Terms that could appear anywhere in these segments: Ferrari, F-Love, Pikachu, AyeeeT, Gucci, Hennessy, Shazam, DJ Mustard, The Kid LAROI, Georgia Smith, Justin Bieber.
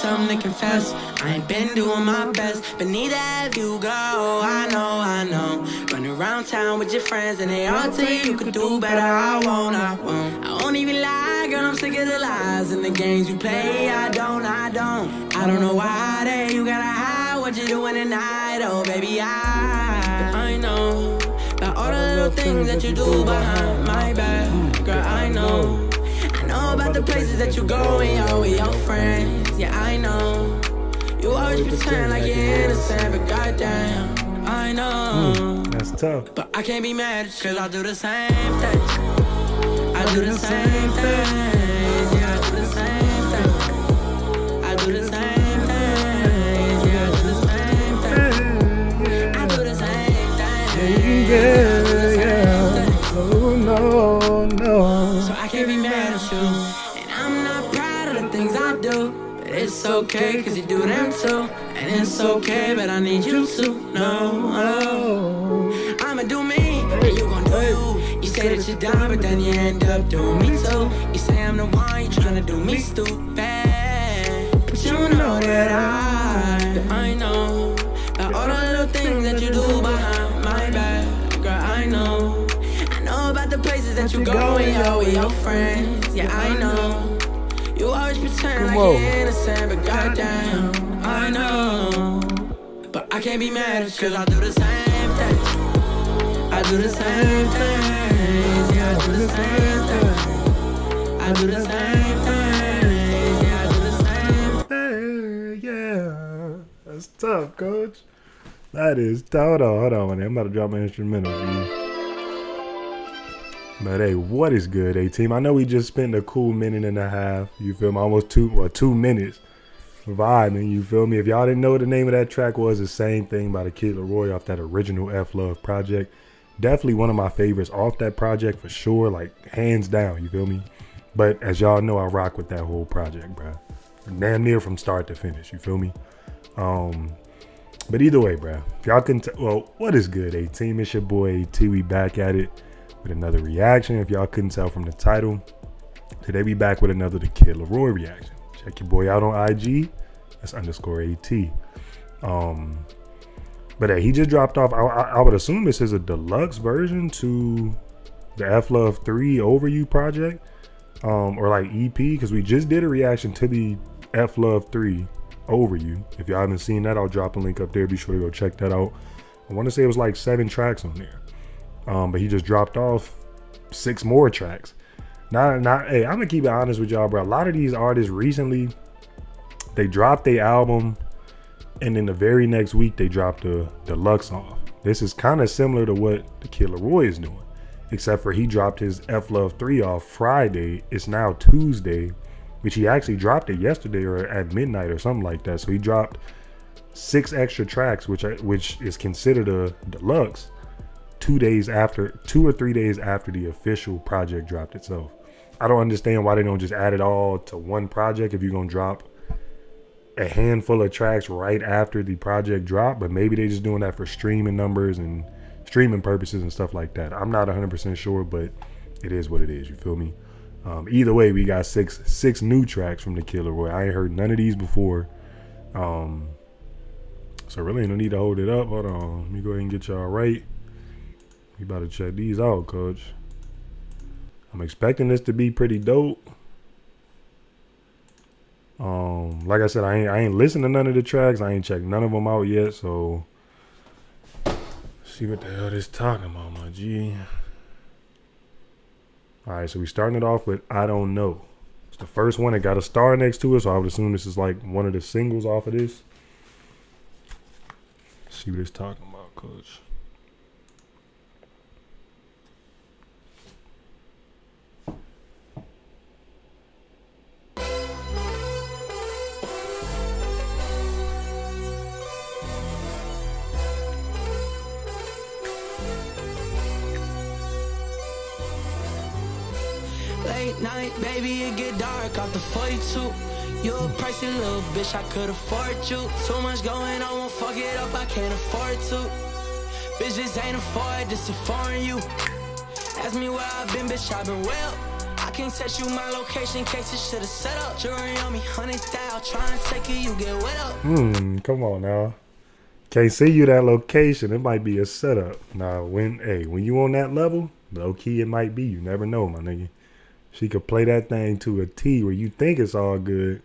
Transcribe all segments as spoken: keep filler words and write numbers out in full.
something to confess. I ain't been doing my best, but neither have you, girl. I know, I know. Run around town with your friends and they all tell you you could do better. I won't, I won't. I won't even lie, girl, I'm sick of the lies and the games you play. I don't, I don't. I don't know why that you gotta hide what you're doing tonight. Oh, baby, I, I know about all the little things that you do behind my back. Girl, I know. Know about the places that you go and you're with your friends. Yeah, I know. You always pretend like you're innocent, but goddamn, I know. Mm, that's tough. But I can't be mad at you, 'cause I do the same thing. I do the same thing. Yeah, I do the same thing. I do the same thing. Yeah, I do the same thing. I do the same thing. Yeah, yeah. Oh, no, no. So I can't be mad. And I'm not proud of the things I do, but it's okay, 'cause you do them too. And it's okay, but I need you to know, oh, I'ma do me, and you gon' do you. You say that you die, but then you end up doing me too. You say I'm the one, you tryna do me stupid, but you know that I, I know about all the little things that you do behind my back. Girl, I know. About the places that you go and you're with your friends. Yeah, I know. You always pretend like you're innocent, but goddamn, I know. But I can't be mad at you, 'cause I do the same thing. I do the same thing. Yeah, I do the same thing. I do the same thing. Yeah, I do the same thing. Yeah, that's tough, coach. That is tough. Hold on, hold on, man. I'm about to drop my instrumental, dude. But hey, what is good, A team? I know we just spent a cool minute and a half. You feel me? Almost two or two minutes vibing. You feel me? If y'all didn't know what the name of that track was, The Same Thing by The Kid LAROI off that original F-Love project. Definitely one of my favorites off that project for sure. Like hands down. You feel me? But as y'all know, I rock with that whole project, bro. Damn near from start to finish. You feel me? Um. But either way, bro. If y'all can. T well, what is good, A team? It's your boy A T. We back at it with another reaction. If y'all couldn't tell from the title, today we back with another The Kid LAROI reaction. Check your boy out on I G. That's underscore A T. Um, but hey, he just dropped off. I, I, I would assume this is a deluxe version to the F-Love three Over You project, um, or like E P, because we just did a reaction to the F-Love three Over You. If y'all haven't seen that, I'll drop a link up there. Be sure to go check that out. I want to say it was like seven tracks on there. Um, but he just dropped off six more tracks. Not, not. Hey, I'm gonna keep it honest with y'all, bro. A lot of these artists recently, they dropped their album, and then the very next week they dropped the deluxe off. This is kind of similar to what The Kid LAROI is doing, except for he dropped his F-Love three off Friday. It's now Tuesday, which he actually dropped it yesterday or at midnight or something like that. So he dropped six extra tracks, which are, which is considered a deluxe. Two days after, two or three days after the official project dropped itself. I don't understand why they don't just add it all to one project if you're gonna drop a handful of tracks right after the project dropped. But maybe they're just doing that for streaming numbers and streaming purposes and stuff like that. I'm not one hundred percent sure, but it is what it is. You feel me? Um, either way, we got six six new tracks from The Kid LAROI. I ain't heard none of these before, um, so really no need to hold it up. Hold on, let me go ahead and get y'all right. You better check these out, coach. I'm expecting this to be pretty dope. Um, like I said, I ain't I ain't listened to none of the tracks. I ain't checked none of them out yet. So see what the hell this talking about, my G. All right, so we starting it off with I Don't Know. It's the first one that got a star next to it, so I would assume this is like one of the singles off of this. See what it's talking about, coach. Night, baby, it get dark off the forty-two. You a pricey little bitch, I could afford you. Too much going on, won't fuck it up, I can't afford to. Bitch, this ain't a Ford, this a foreign you. Ask me where I've been, bitch, I've been well. I I can text you my location, case it should have set up. Jury on me, hundred thou, trying to take you, you get wet up. Hmm, come on now. Can't see you that location. It might be a setup. Nah, when hey, when you on that level, low key it might be. You never know, my nigga. She could play that thing to a T where you think it's all good.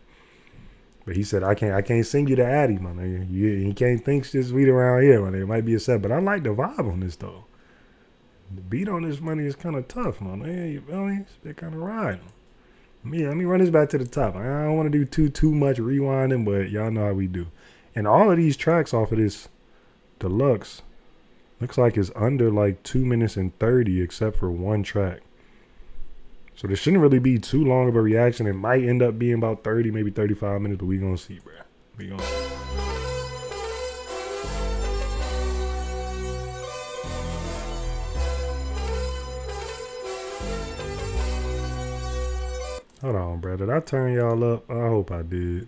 But he said, I can't I can't sing you the Addy, my nigga. You, you can't think shit's sweet around here, my nigga. It might be a setup. But I like the vibe on this though. The beat on this money is kind of tough, my nigga. You feel me? They kind of ride. Let me, let me run this back to the top. I don't want to do too too much rewinding, but y'all know how we do. And all of these tracks off of this deluxe looks like it's under like two minutes and thirty except for one track. So this shouldn't really be too long of a reaction. It might end up being about thirty, maybe thirty-five minutes, but we gonna see, bruh. We gonna see. Hold on, bruh. Did I turn y'all up? I hope I did.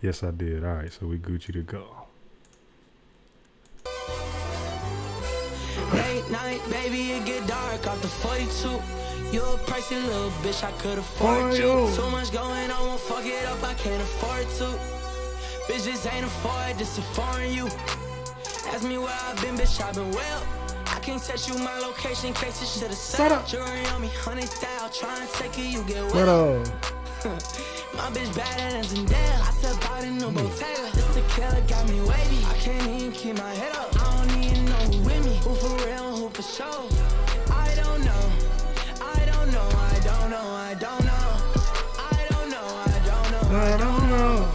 Yes, I did. All right, so we Gucci to go. Late night, baby, it get dark off the forty-two. You're a pricey little bitch, I could afford you. Too much going on, won't fuck it up, I can't afford to. Bitches ain't afford, this is foreign you. Ask me where I've been, bitch, I've been well. I can text you my location, case it should have set up. Jury on me, hundred thou, trying to take it, you get well. My bitch bad as in Dale. I said body no bottega. This the killer got me wavy. I can't even keep my head up. I don't even know who with me. Who for real, who for show? I don't know. I don't know. I don't know. I don't know. I don't know. I don't know.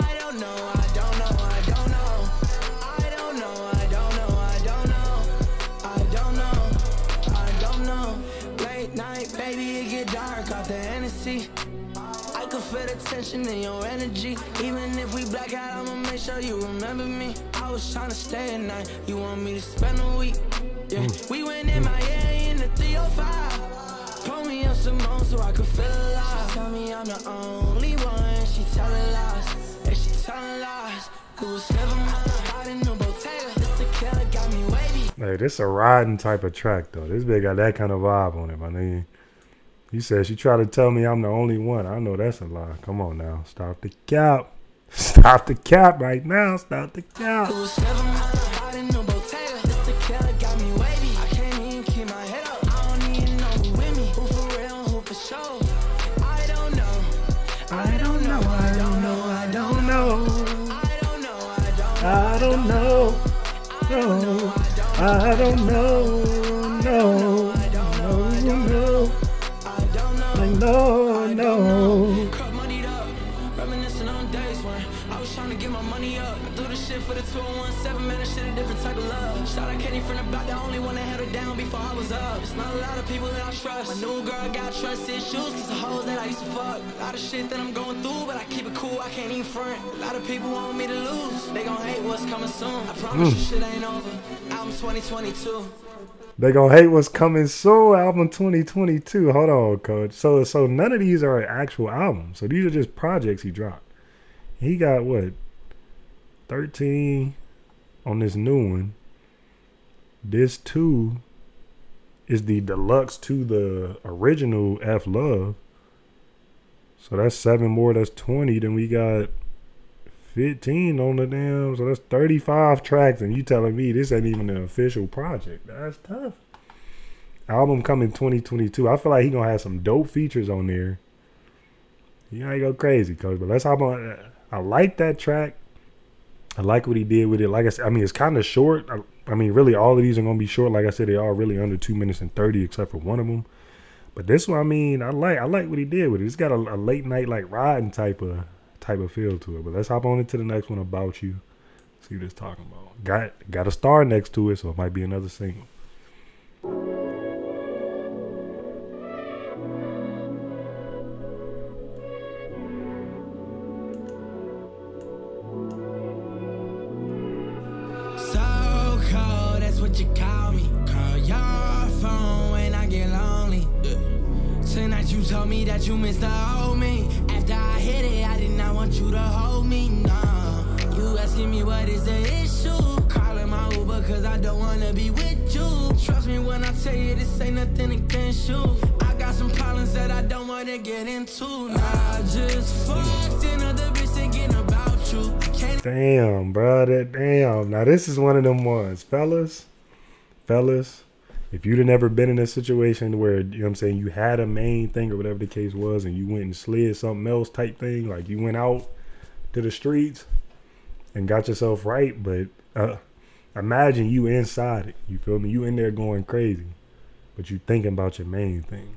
I don't know. I don't know. I don't know. I don't know. I don't know. I don't know. I don't know. I don't know. I don't know. Late night, baby, it get dark off the Hennessy. Feel the tension in your energy. Even if we black out, I'ma make sure you remember me. I was trying to stay at night. You want me to spend a week? Yeah, mm. We went in Miami in the three oh five. Pull me up some more so I could feel alive. She tell me I'm the only one. She telling lies. And she telling lies. Who's never mind? I didn't know Bottega. This the killer got me wavy. Hey, this a riding type of track though. This bitch got that kind of vibe on it, my nigga. He said she tried to tell me I'm the only one. I know that's a lie. Come on now. Stop the cap. Stop the cap right now. Stop the cap. I don't know. No. I don't know. No. No, I no. Cut money up, reminiscing on days when I was trying to get my money up. I threw the shit for the two oh one seven, man, that shit a different type of love. Shout out Kenny from the block, the only one that had her down before I was up. It's not a lot of people that I trust. My new girl got trust issues, cause the hoes that I used to fuck. A lot of shit that I'm going through, but I keep it cool, I can't even front. A lot of people want me to lose, they gon' hate what's coming soon. I promise mm. you shit ain't over, album twenty twenty-two. They gonna hate what's coming soon, album twenty twenty-two. Hold on, coach. So so none of these are actual albums. So these are just projects he dropped. He got what? thirteen on this new one. This two is the deluxe to the original F-Love. So that's seven more, that's twenty. Then we got fifteen on the damn, so that's thirty-five tracks, and you telling me this ain't even an official project. That's tough. Album coming twenty twenty-two. I feel like he gonna have some dope features on there. You ain't go crazy, coach, but let's hop on. I like that track. I like what he did with it. Like I said, I mean, it's kind of short. I, I mean, really, all of these are gonna be short. Like I said, they are really under two minutes and thirty, except for one of them. But this one, I mean, I like I like what he did with it. It's got a, a late night, like, riding type of type of feel to it. But let's hop on into the next one, About You. See what it's talking about. Got got a star next to it, so it might be another single. So cold, that's what you call me. Call your phone when I get lonely. Tonight you told me that you missed the old me. After I hit it, I did not want you to hold me, nah. You asking me what is the issue? Calling my Uber cause I don't wanna be with you. Trust me when I tell you this ain't nothing against you. I got got some problems that I don't wanna get into. Nah, I just fucked another bitch thinking about you. Can't damn, bro. That damn. Now this is one of them ones, fellas. Fellas, if you'd have never been in a situation where, you know what I'm saying, you had a main thing or whatever the case was, and you went and slid something else type thing, like you went out to the streets and got yourself right, but uh, imagine you inside it, you feel me? You in there going crazy, but you thinking about your main thing.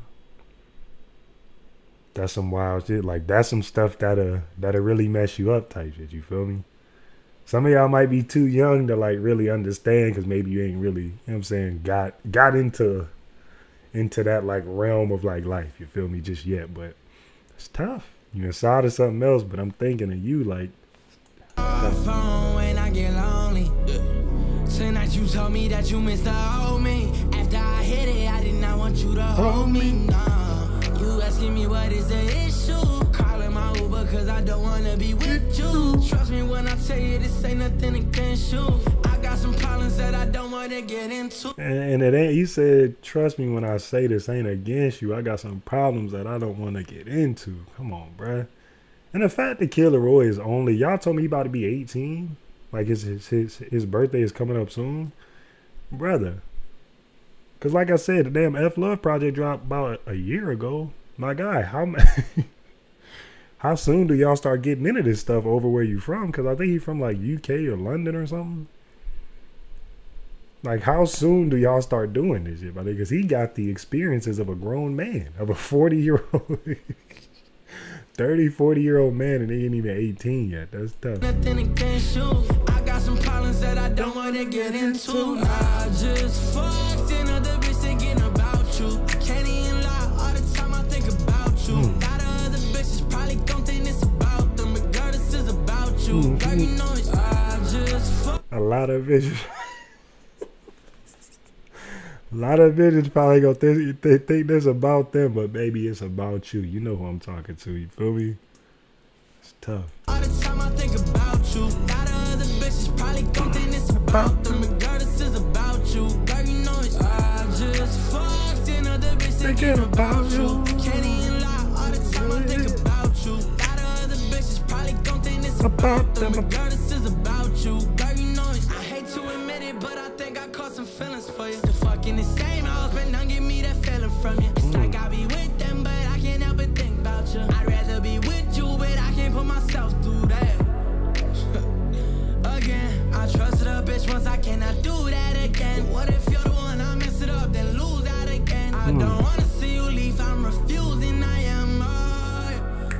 That's some wild shit. Like, that's some stuff that'll, that'll really mess you up type shit, you feel me? Some of y'all might be too young to like really understand because maybe you ain't really, you know what I'm saying, got got into into that like realm of like life, you feel me, just yet. But it's tough. You're inside of something else, but I'm thinking of you like. When I get lonely, tonight you told me that you missed me. After I hit it, I did not want you to hold me. No, you asking me what is the issue? Calling my Uber because I don't want to be with you. Trust me when I tell you this ain't nothing against you. I got some problems that I don't want to get into. And it ain't, he said, trust me when I say this ain't against you. I got some problems that I don't want to get into. Come on, bruh. And the fact that Kid LAROI is only, y'all told me he about to be eighteen. Like his, his, his, his birthday is coming up soon. Brother. Because like I said, the damn F-Love project dropped about a year ago. My guy, how how soon do y'all start getting into this stuff over where you from? Because I think he's from like U K or London or something. Like how soon do y'all start doing this shit? Because he got the experiences of a grown man, of a forty-year-old. thirty, forty year old man and they ain't even eighteen yet. That's tough. Nothing against you. I got some problems that I don't want to get into. I just fucked another bitch thinking about you. Can't even lie, all the time I think about you. Mm. Got other bitches probably don't think it's about them, but girl, this is about you. Mm -hmm. Girl, you know it. I just fucked a lot of bitches. A lot of bitches probably gonna think, th think this about them, but baby, it's about you. You know who I'm talking to, you feel me? It's tough. All the time I think about you. Got other bitches probably gonna think it's about them, but girl, this is about you. Girl, you know it. I just fucked another bitch thinking about you. Can't even lie, all the time I think about you. Got other bitches probably gonna think it's about them, but girl, this is about you. Girl, you know it. I hate to admit it, but I think I caught some feelings for you. In the same house, but don't give me that feeling from you. It's mm. like I be with them, but I can't help but think about you. I'd rather be with you, but I can't put myself through that. Again, I trusted a bitch once, I cannot do that again. What if you're the one, I mess it up, then lose that again? I mm. don't wanna see you leave, I'm refusing, I am all.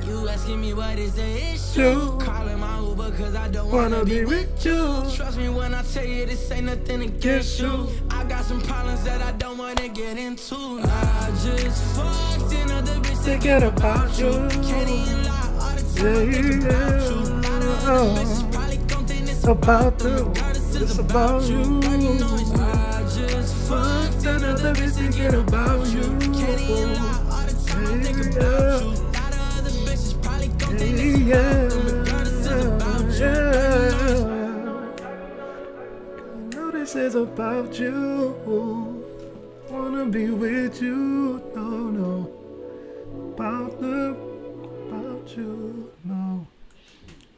You asking me what is the issue? Calling my Uber cause I don't wanna, wanna be, be with you. Trust me when I tell you this ain't nothing against you. I got some problems that I don't wanna get into. I just fucked another bitch thinking about you. Can't even lie, all the time I think about you. Not another bitch probably gon' think it's about them. Girl, this is about you. I just fucked another bitch thinking about you. Can't even lie, all the time I think about you. Not another bitch probably gon' think it's about them. Girl, this is about you. This is about you. Wanna be with you? No, no. About the, about you? No.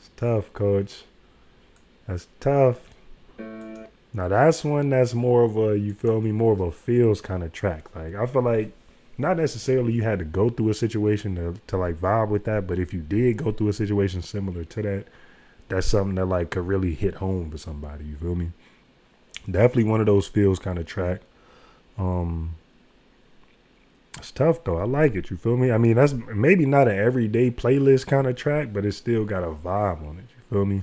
It's tough, coach. That's tough. Now that's one that's more of a, you feel me, more of a feels kind of track. Like I feel like not necessarily you had to go through a situation to to like vibe with that, but if you did go through a situation similar to that, that's something that like could really hit home for somebody. You feel me? Definitely one of those feels kind of track. Um, it's tough though. I like it. You feel me? I mean, that's maybe not an everyday playlist kind of track, but it's still got a vibe on it. You feel me?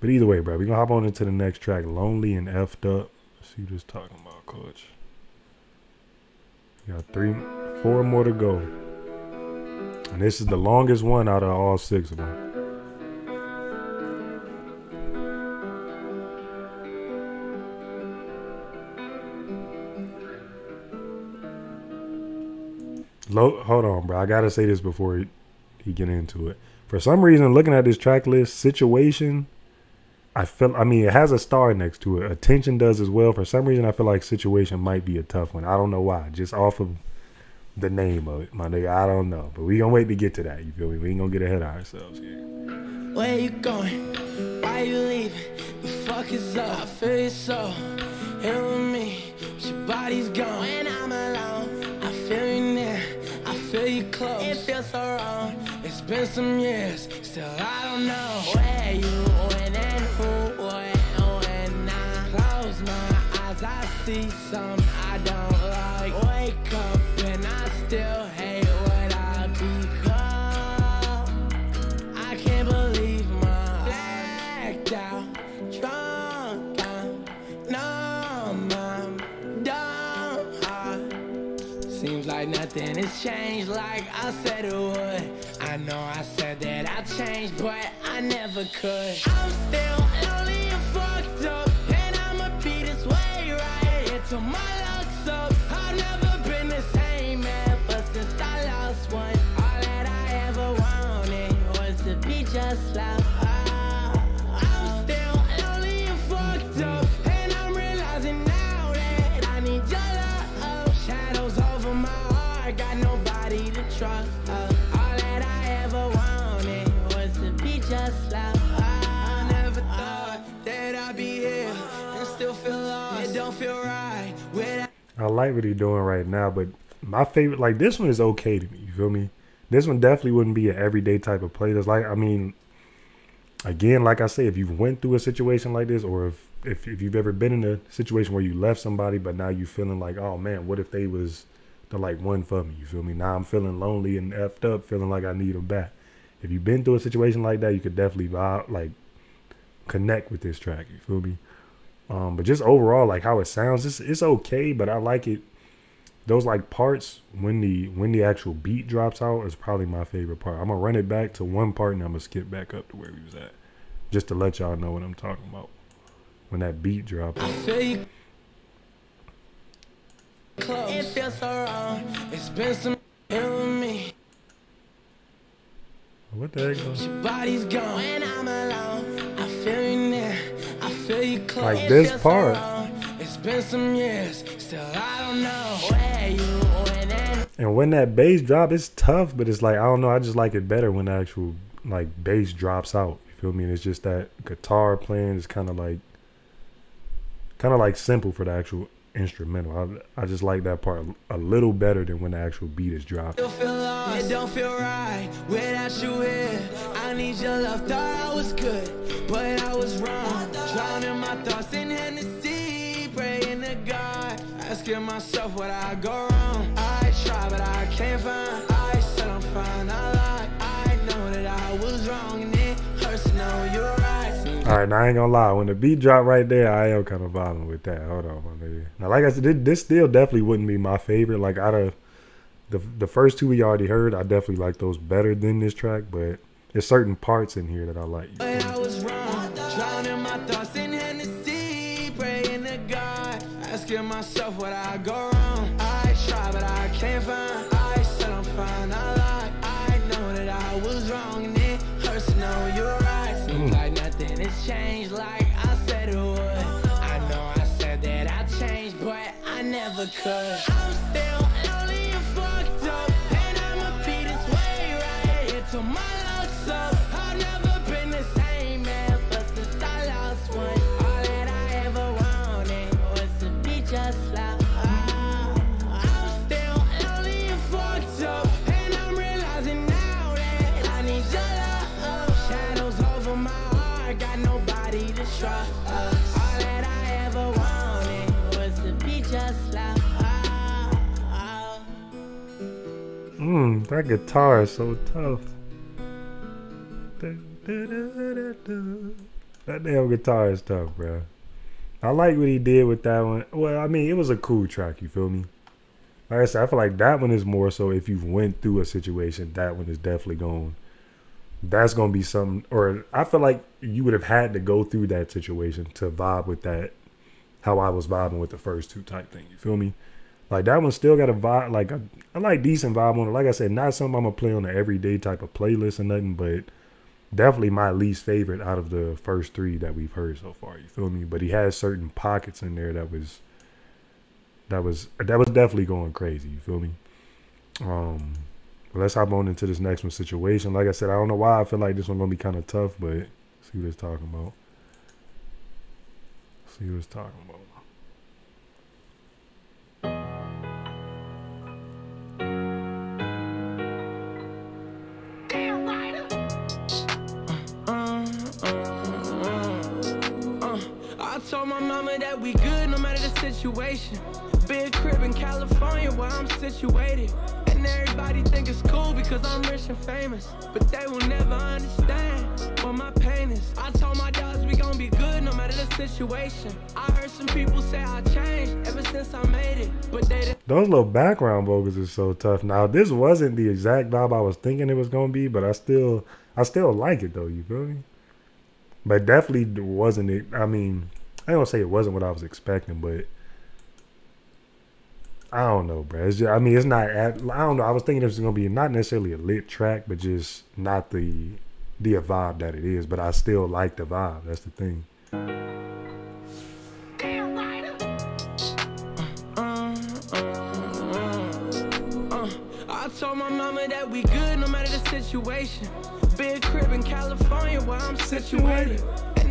But either way, bro, we're gonna hop on into the next track. Lonely and Effed Up. Let's see what it's talking about, coach. We got three, four more to go. And this is the longest one out of all six of them. Low, hold on, bro. I gotta say this before he, he get into it. For some reason, looking at this track list, Situation, I feel, I mean, it has a star next to it. Attention does as well. For some reason, I feel like Situation might be a tough one. I don't know why. Just off of the name of it, my nigga. I don't know, but we gonna wait to get to that. You feel me? We ain't gonna get ahead of ourselves here. Where you going? Why you leaving? The fuck is up? I feel your soul here with me, but your body's gone. When I'm alone, I feel you near, I feel you close. It feels so wrong. It's been some years, still I don't know where you, when and who, when, when I close my eyes, I see some I don't like. Wake up and I still hate what I become. I can't believe my blacked out, drunk, I'm numb, I'm dumb. Seems like nothing has changed like I said it would. I know I said that I changed, but I never could. I'm still lonely and fucked up, and I'ma be this way right here till my luck's up. I've never been the same ever since I lost one. All that I ever wanted was to be just love. I'm still lonely and fucked up, and I'm realizing now that I need your love. Shadows over my heart, got nobody to trust. Just like I never thought that I'd be here and still feel lost. It don't feel right. Without I like what he's doing right now, but my favorite, like this one is okay to me. You feel me? This one definitely wouldn't be an everyday type of play. That's like, I mean, again, like I say, if you've went through a situation like this, or if, if if you've ever been in a situation where you left somebody, but now you feeling like, oh man, what if they was the like one for me? You feel me? Now I'm feeling lonely and effed up, feeling like I need them back. If you've been through a situation like that, you could definitely vibe, like connect with this track. You feel me? Um, but just overall, like how it sounds, it's, it's okay. But I like it. Those like parts when the when the actual beat drops out is probably my favorite part. I'm gonna run it back to one part and I'm gonna skip back up to where we was at, just to let y'all know what I'm talking about when that beat drops. It feels so wrong. It's been some with me. What the heck? Your body's gone. When I'm alone, I feel you near, I feel you close. Like this part. It's been some years, still I don't know where you went. And when that bass drop, it's tough, but it's like, I don't know, I just like it better when the actual like bass drops out. You feel me? And it's just that guitar playing is kind of like, kind of like simple for the actual instrumental. I, I just like that part a little better than when the actual beat is dropped. Don't feel lost, it don't feel right without you here. I need your love. Thought I was good, but I was wrong. Drowning my thoughts in Hennessy, praying to God, asking myself what I go wrong. I try, but I can't find. I said I'm fine. I lied. I know that I was wrong, and it hurts to know you're right. All right, now I ain't gonna lie. When the beat drop right there, I am kind of vibing with that. Hold on, my nigga. Now, like I said, this still definitely wouldn't be my favorite. Like out of the the first two we already heard, I definitely like those better than this track. But there's certain parts in here that I like. But I was wrong, drowning my thoughts in Hennessy, praying to God, asking myself what I go wrong. I try, but I can't find. I said I'm fine. I lied. I know that I was wrong, and it hurts to know you're right. Seems like nothing has changed, like I said it would. I know I said that I changed, but I never could. I'm still lonely and fucked up, and I'ma be this way right here till my luck's up. I've never been the same ever since I lost one. All that I ever wanted was to be just love. I'm still lonely and fucked up, and I'm realizing now that I need your love. Shadows over my heart, got nobody to trust. All that I ever wanted was to be just like. Mmm, that guitar is so tough. That damn guitar is tough, bro. I like what he did with that one. Well, I mean, it was a cool track, you feel me? Like I said, I feel like that one is more so if you've went through a situation, that one is definitely gone. That's gonna be something, or I feel like you would have had to go through that situation to vibe with that. How I was vibing with the first two type thing, you feel me? Like that one still got a vibe, like a, a like decent vibe on it. Like I said, not something I'm gonna play on the everyday type of playlist or nothing, but definitely my least favorite out of the first three that we've heard so far. You feel me? But he has certain pockets in there that was that was that was definitely going crazy. You feel me? Um, let's hop on into this next one, Situation. Like I said, I don't know why I feel like this one gonna be kind of tough, but let's see what it's talking about. Let's see what it's talking about. Told my mama that we good no matter the situation. Big crib in California where I'm situated. And everybody think it's cool because I'm rich and famous. But they will never understand what my pain is. I told my dogs we gon' be good no matter the situation. I heard some people say I changed ever since I made it. But they didn't. Those little background vocals is so tough. Now this wasn't the exact vibe I was thinking it was gonna be, but I still I still like it though, you feel me? But definitely wasn't it, I mean, I don't say it wasn't what I was expecting, but I don't know, bro. It's just, I mean, it's not, at, I don't know. I was thinking it was going to be not necessarily a lit track, but just not the, the vibe that it is, but I still like the vibe. That's the thing. Damn, uh, uh, uh, uh. I told my mama that we good no matter the situation. Big crib in California where I'm situated.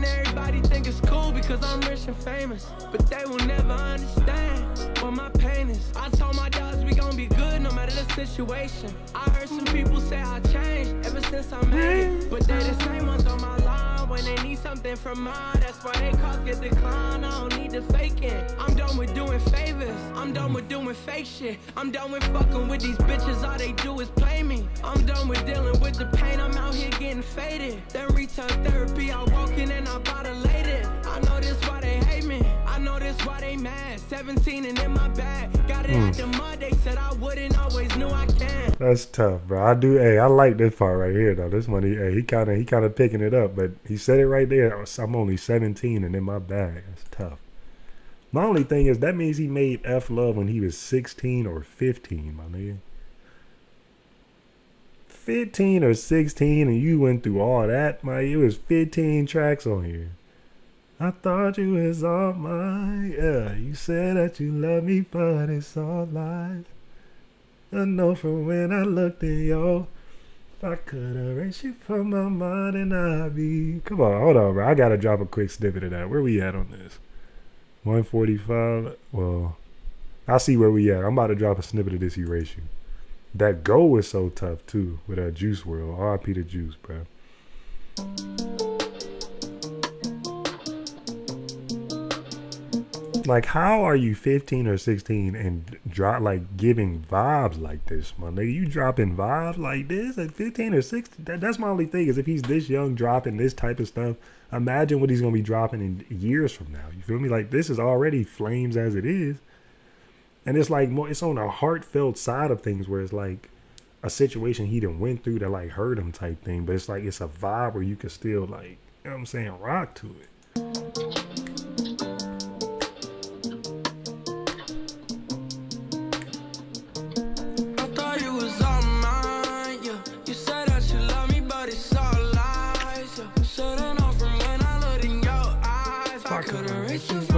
Everybody think it's cool because I'm rich and famous, but they will never understand what my pain is. I told my dogs we gon' be good no matter the situation. I heard some people say I changed ever since I made it, but they the same ones on my line when they need something from mine. That's why they calls get declined. I don't need to fake it. I'm done with doing favors. I'm done with doing fake shit. I'm done with fucking with these bitches. All they do is play me. I'm done with dealing with the pain. I'm out here getting faded. Then retail therapy. I walk in and I bought a lady. I know this why they hate me. I know this why they mad. seventeen and in my bag. Got it mm. out the mud. They said I wouldn't. Always knew I can. That's tough, bro. I do. Hey, I like this part right here though. This one, he hey, he kind of he kind of picking it up, but he said it right there. I'm only seventeen and in my bag. That's tough. My only thing is that means he made F-Love when he was sixteen or fifteen, my nigga. fifteen or sixteen, and you went through all that, my. It was fifteen tracks on here. I thought you was all mine. Yeah, you said that you love me, but it's all lies. I know from when I looked at yo, if I could erase you from my mind, and I'd be. Come on, hold on, bro. I gotta drop a quick snippet of that. Where we at on this? one forty-five. Well, I see where we at. I'm about to drop a snippet of this Erasure. That goal is so tough too with our Juice world. R I P to Juice, bro. Like, how are you fifteen or sixteen and drop like giving vibes like this, my nigga? You dropping vibes like this at fifteen or sixteen? That, that's my only thing is if he's this young dropping this type of stuff, imagine what he's gonna be dropping in years from now. You feel me? Like, this is already flames as it is, and it's like more. It's on a heartfelt side of things where it's like a situation he done went through that like hurt him type thing. But it's like it's a vibe where you can still like, you know what I'm saying, rock to it.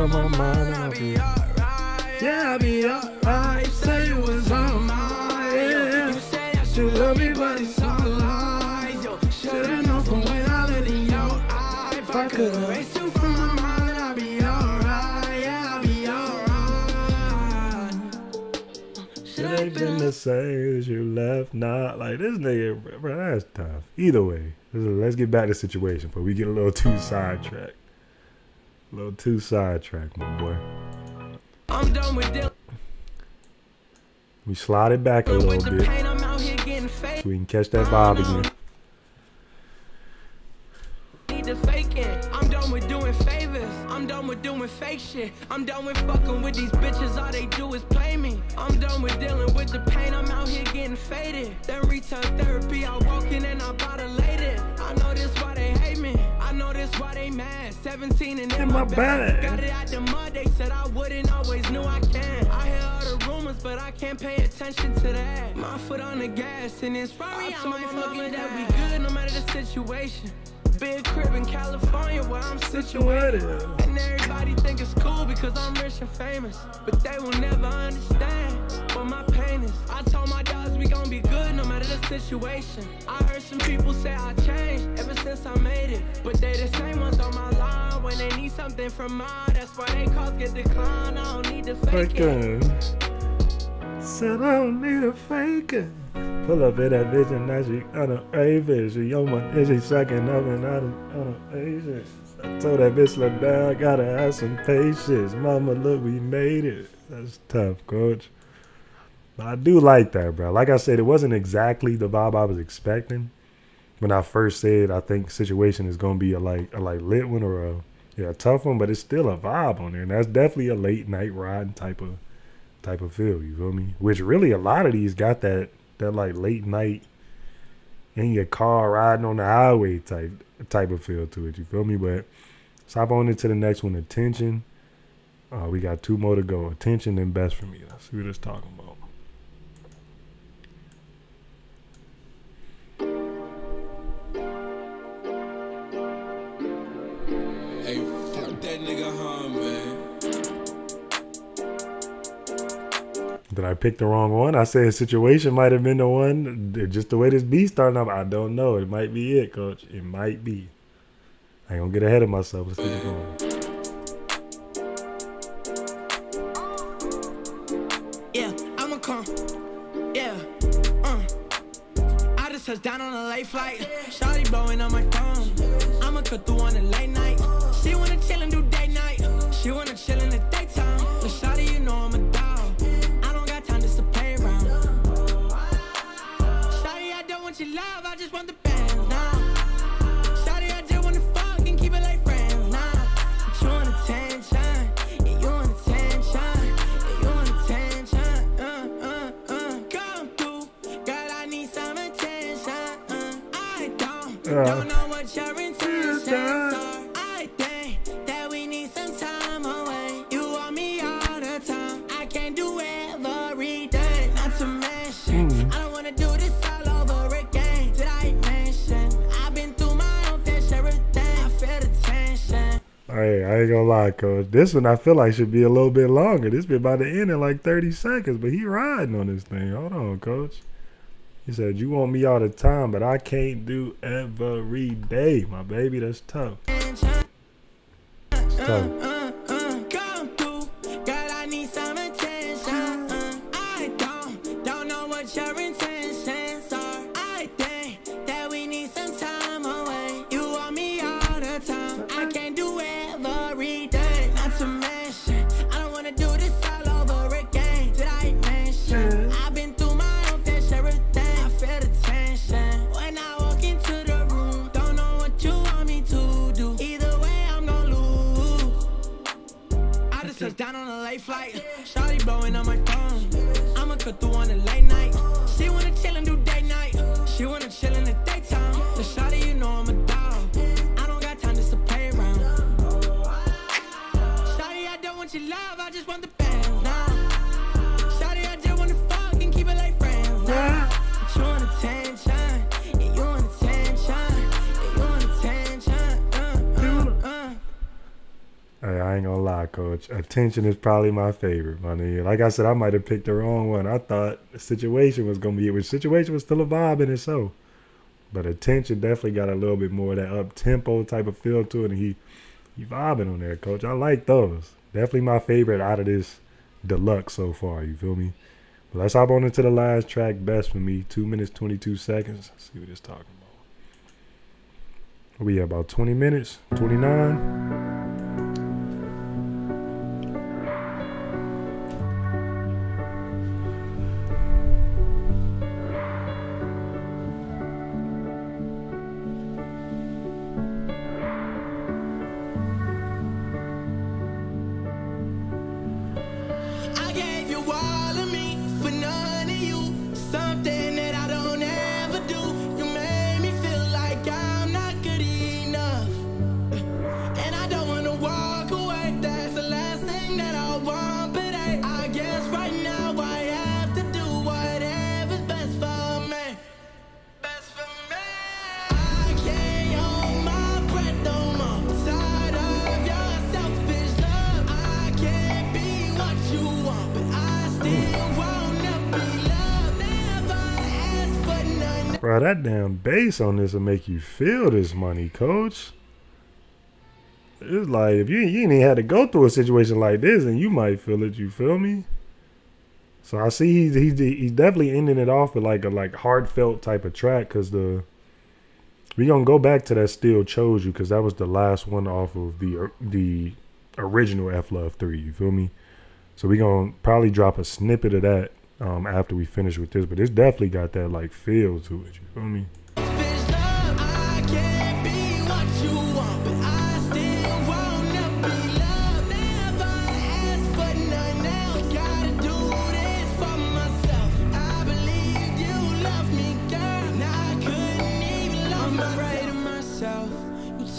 My mind, I'll be alright. Yeah, I'll be alright. Say it was all mine. Yeah. You say that you love me, but it's all lies. Yo, should've known from when I looked in your eye. If I could erase you from my mind, I'll be alright. Yeah, I'll be alright. Should've been the same as you left. Not like this nigga, bro. That's tough. Either way, let's get back to the situation, but we get a little too sidetracked. A little too sidetracked, my boy. I'm done with this. We slide it back a little bit so we can catch that vibe again. Need to fake it. I'm done with doing favors. I'm done with doing fake shit. I'm done with fucking with these bitches. All they do is play me. I'm done with dealing with the pain. I'm out here getting faded. Then retail therapy. I walk in and I bought a lady. I know this why they hate me. I know this why they mad. seventeen and in, in my, my bag. Got it out the mud. They said I wouldn't. Always knew I can. I hear all the rumors, but I can't pay attention to that. My foot on the gas and it's Ferrari. I told my mama that we good no matter the situation. big crib in California where I'm situated. And everybody think it's cool because I'm rich and famous, but they will never understand what my pain is. I told my dogs we gon' be good no matter the situation. I heard some people say I changed ever since I made it, but they the same ones on my line when they need something from mine. That's why they calls get declined. I don't need to fake it. Said I don't need a faker. Pull up in that vision, now she out of Avis. She on my head, she sucking up and out of, out of Avis. I told that bitch, look down, gotta have some patience. Mama, look, we made it. That's tough, coach. But I do like that, bro. Like I said, it wasn't exactly the vibe I was expecting. When I first said, I think situation is going to be a like, a like lit one or a, yeah, a tough one, but it's still a vibe on there. And that's definitely a late night ride type of, type of feel, you feel me? Which really a lot of these got that. That like late night in your car riding on the highway type type of feel to it, you feel me? But stop on into the next one. Attention, uh, we got two more to go. Attention and Best For Me. Let's see what it's talking about. Hey, fuck that nigga home, man. Did I pick the wrong one? I said situation might have been the one. Just the way this beat starting up, I don't know. It might be it, coach. It might be. I ain't gonna get ahead of myself. Let's keep it going. Yeah, I'ma come. Yeah. Uh. I just touched down on a late flight. Shawty blowing on my phone. I'ma cut through on a late night. She wanna chill and do day night. She wanna chill in the daytime. But shawty, you know I'm a dog. Your love, I just want the bands now. Shawty, I just want to fuck and keep it like friends now. But you want attention, yeah, you want attention, yeah, you want attention. Uh, uh, uh. Come through, girl, I need some attention. Uh, I don't, uh. don't know what your intentions are. I think that we need some time away. You want me all the time, I can't do every day. Not to mention, mm. I don't want to do this all over. Hey, I ain't gonna lie, coach. This one I feel like should be a little bit longer. This bit by the end in like thirty seconds, but he riding on this thing. Hold on, coach. He said, you want me all the time, but I can't do every day. My baby, that's tough. That's tough. Uh, uh, uh, come through. Girl, I need some attention. Uh, I don't, don't know what your intentions are. I think that we need some time away. You want me all the time. I can't do it. Down on a late flight, shawty blowing on my phone. I'ma cut through on a late night. She wanna chill and do day night. She wanna chill in the daytime. The shawty, you know I'm a dog. I don't got time just to play around. Shawty, I don't want your love, I just want the bands now. Shawty, I just want to fuck and keep it like friends now. But you want attention, yeah, you want attention, yeah, you want attention. Uh, uh, uh. Hey, I ain't gonna lie, coach. Attention is probably my favorite, my nigga. Like I said, I might have picked the wrong one. I thought the situation was gonna be it, which situation was still a vibe in itself. But attention definitely got a little bit more of that up tempo type of feel to it, and he he vibing on there, coach. I like those. Definitely my favorite out of this deluxe so far, you feel me? But let's hop on into the last track, Best For Me. Two minutes twenty-two seconds. Let's see what it's talking about. We have about twenty minutes, twenty-nine. And I don't Bro, that damn bass on this will make you feel this money, coach. It's like, if you, you ain't even had to go through a situation like this, and you might feel it, you feel me? So I see he's, he's, he's definitely ending it off with like a like heartfelt type of track, because the we're going to go back to that Still Chose You, because that was the last one off of the the original F-Love three, you feel me? So we're going to probably drop a snippet of that um, after we finish with this, but it's definitely got that like feel to it, you feel me?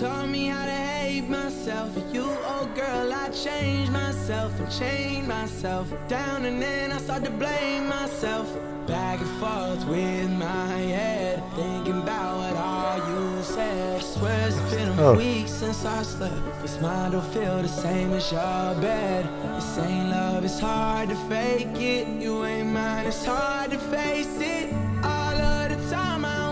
Taught me how to hate myself. You, oh girl, I changed myself and chained myself down, and then I started to blame myself. Back and forth with my head, thinking about what all you said. I swear it's been a oh. week since I slept. This mind don't feel the same as your bed. This ain't love, it's hard to fake it. You ain't mine, it's hard to face it. All of the time I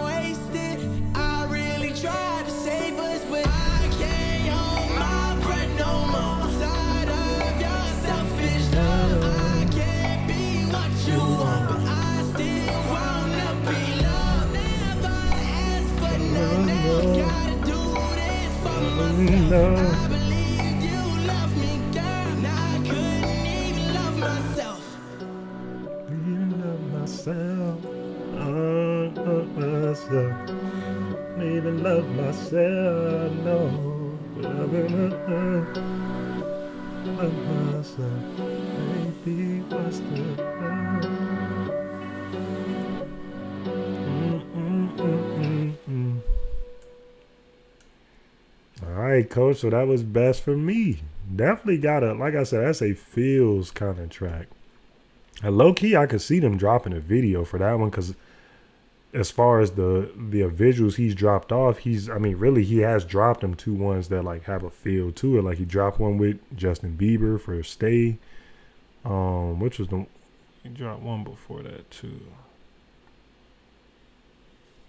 No. I believed you loved me, girl. I couldn't even love myself. Even love myself. Oh, love myself. Even love myself. No. Love myself. Baby, what's the Alright, coach, so that was Best For Me. Definitely got a, like I said, that's a feels kind of track. And low key, I could see them dropping a video for that one, because as far as the the visuals he's dropped off, he's, I mean, really, he has dropped them two ones that like have a feel to it. Like he dropped one with Justin Bieber for Stay, um, which was the, he dropped one before that too.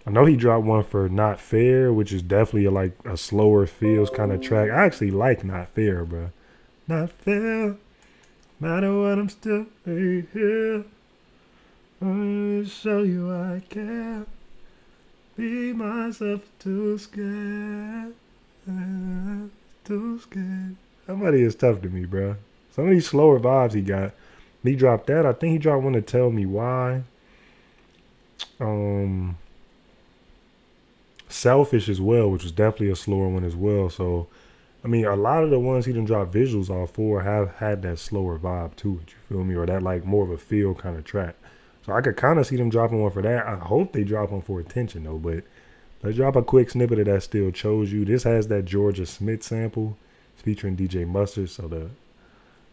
I know he dropped one for Not Fair, which is definitely a, like a slower feels kind of track. I actually like Not Fair, bro. Not fair, matter what, I'm still here. I'll show you I care. Be myself, too scared, too scared. Somebody is tough to me, bro. Some of these slower vibes he got. He dropped that. I think he dropped one to Tell Me Why. Um. Selfish as well, which was definitely a slower one as well. So I mean, a lot of the ones he didn't drop visuals off for have had that slower vibe to it, you feel me, or that like more of a feel kind of track. So I could kind of see them dropping one for that. I hope they drop one for Attention though. But let's drop a quick snippet of that Still Chose You. This has that Georgia Smith sample. It's featuring D J Mustard, so the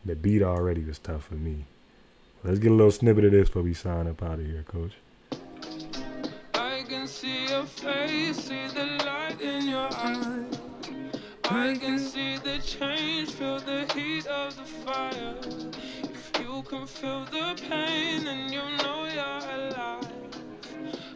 the beat already was tough for me. Let's get a little snippet of this before we sign up out of here, coach. I can see your face, see the light in your eye. I can see the change, feel the heat of the fire. If you can feel the pain, then you know you're alive.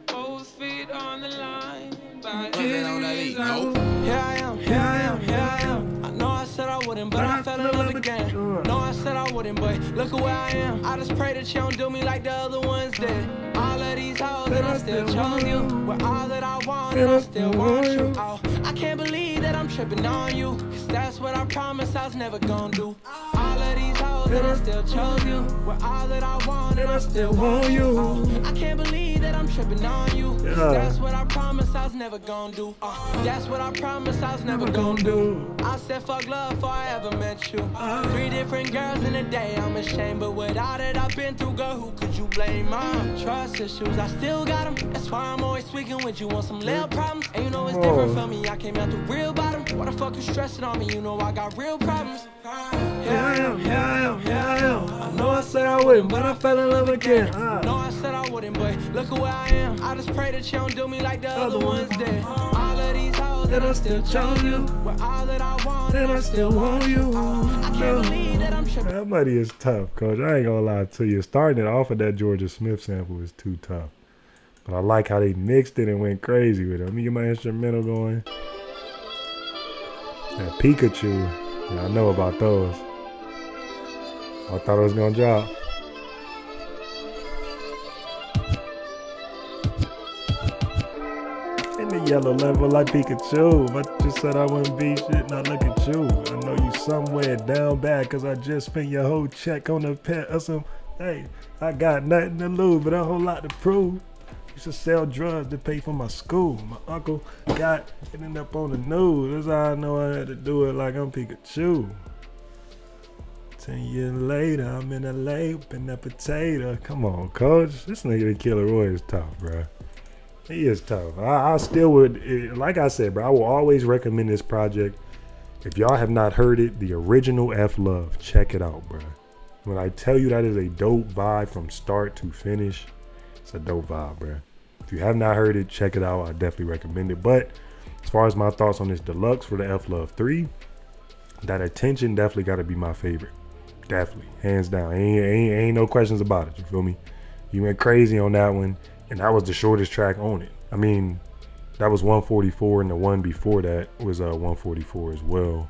Both feet on the line, but it is out. Here I am, here I am, here I am. I know I said I wouldn't, but I fell in love again. No, I said I wouldn't, but look at where I am. I just pray that you don't do me like the other ones did. All of these hoes that I still chose you. With all that I want and I still want you. Oh, I can't believe that I'm tripping on you, cause that's what I promised I was never gonna do. All of these hoes that I still chose you. With all that I want and I still want you. Oh, I can't believe that I'm tripping on you, cause that's what I promised I was never gonna do. uh, That's what I promised I was never gonna do. I said fuck love before I ever met you. Three different girls in a day, I'm ashamed. But with all that I've been through, girl, who could you blame? My trust issues, I still got them. That's why I'm always speaking with you on some little problems. And you know it's different for me, I came out the real bottom. Why the fuck you stressing on me? You know I got real problems. Here I am, here I am, here I am. I know I said I wouldn't, but I fell in love again. uh. No, I said I wouldn't, but look at where I am. I just pray that you don't do me like the other ones did. All of these hoes that I still chose you. With all that I want and I still want you. I can't believe that I'm tripping. That money is tough, coach. I ain't gonna lie to you. Starting it off of that Georgia Smith sample is too tough. But I like how they mixed it and went crazy with it. Let me get my instrumental going. That Pikachu. Yeah, I know about those. I thought it was gonna drop. In the yellow level like Pikachu. But you said I wouldn't be shit, now look at you. I know you somewhere down bad, cause I just spent your whole check on a pair of some. Hey, I got nothing to lose, but a whole lot to prove. Used to sell drugs to pay for my school. My uncle got it ended up on the news. That's how I know I had to do it like I'm Pikachu. Ten years later, I'm in L A, in that potato. Come on, coach. This nigga the Kid LAROI is tough, bro. He is tough. I, I still would, like I said, bro, I will always recommend this project. If y'all have not heard it, the original F-Love, check it out, bro. When I tell you that is a dope vibe from start to finish, it's a dope vibe, bro. If you have not heard it, check it out. I definitely recommend it. But as far as my thoughts on this deluxe for the F Love three, that attention definitely got to be my favorite. Definitely. Hands down. Ain't, ain't, ain't no questions about it. You feel me? You went crazy on that one. And that was the shortest track on it. I mean, that was one forty-four, and the one before that was uh, one forty-four as well.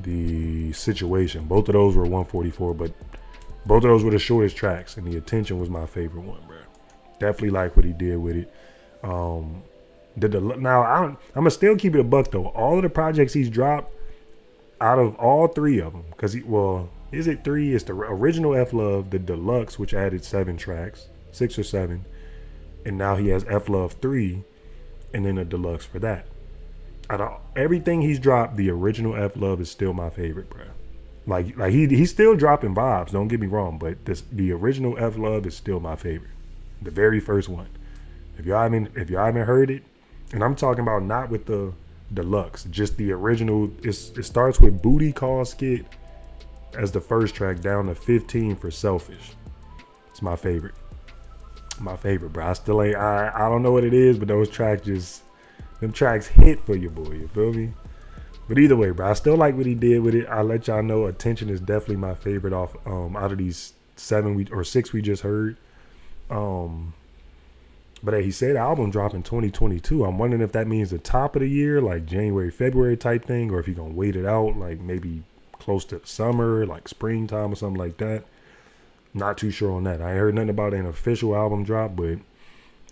The Situation. Both of those were one forty-four, but both of those were the shortest tracks, and the attention was my favorite one, bro. Definitely like what he did with it. Um, the, the, now, I don't, I'm going to still keep it a buck, though. All of the projects he's dropped, out of all three of them, because, he well, is it three? It's the original F-Love, the Deluxe, which added seven tracks, six or seven, and now he has F Love three, and then a Deluxe for that. Out of everything he's dropped, the original F-Love is still my favorite, bro. Like, like he he's still dropping vibes, don't get me wrong, but this the original F-Love is still my favorite. The very first one. If y'all haven't if y'all haven't heard it, and I'm talking about not with the Deluxe, just the original. It's, it starts with Booty Call Skit as the first track, down to fifteen for Selfish. It's my favorite. My favorite, bro. I still ain't I I don't know what it is, but those tracks just them tracks hit for your boy, you feel me? But either way, bro, I still like what he did with it. I'll let y'all know attention is definitely my favorite off um, out of these seven we, or six we just heard. Um, but hey, he said album drop in twenty twenty-two. I'm wondering if that means the top of the year, like January, February type thing, or if you're going to wait it out, like maybe close to summer, like springtime or something like that. Not too sure on that. I ain't heard nothing about an official album drop, but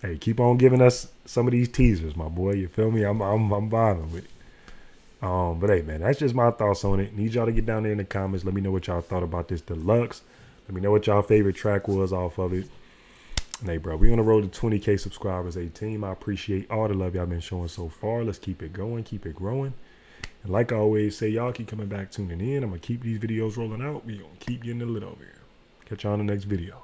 hey, keep on giving us some of these teasers, my boy. You feel me? I'm, I'm, I'm vibing with it. Um, but hey, man, that's just my thoughts on it. Need y'all to get down there in the comments. Let me know what y'all thought about this Deluxe. Let me know what y'all favorite track was off of it. And hey, bro, we on the road to twenty K subscribers, a team. I appreciate all the love y'all been showing so far. Let's keep it going, keep it growing. And like I always say, y'all keep coming back, tuning in. I'm going to keep these videos rolling out. We're going to keep getting a little over here. Catch y'all in the next video.